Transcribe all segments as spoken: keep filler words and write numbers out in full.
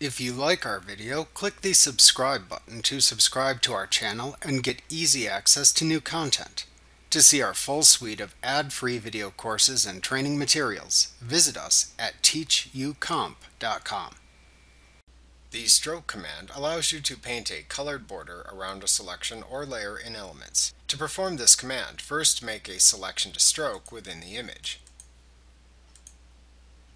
If you like our video, click the subscribe button to subscribe to our channel and get easy access to new content. To see our full suite of ad-free video courses and training materials, visit us at teach U comp dot com. The stroke command allows you to paint a colored border around a selection or layer in Elements. To perform this command, first make a selection to stroke within the image.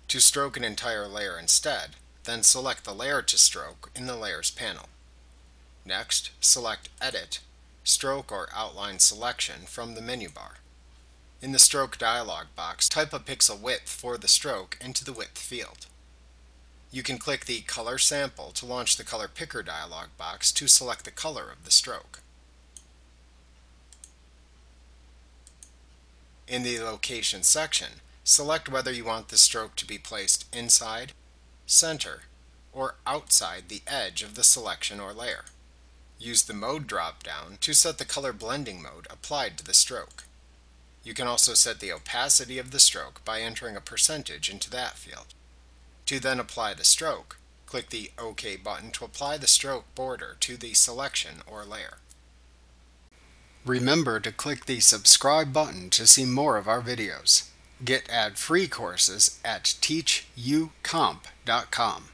To stroke an entire layer instead, then select the layer to stroke in the Layers panel. Next, select Edit, Stroke or Outline Selection from the menu bar. In the Stroke dialog box, type a pixel width for the stroke into the Width field. You can click the Color Sample to launch the Color Picker dialog box to select the color of the stroke. In the Location section, select whether you want the stroke to be placed inside, center, or outside the edge of the selection or layer. Use the Mode drop-down to set the color blending mode applied to the stroke. You can also set the opacity of the stroke by entering a percentage into that field. To then apply the stroke, click the OK button to apply the stroke border to the selection or layer. Remember to click the subscribe button to see more of our videos. Get ad-free courses at teach U comp dot com.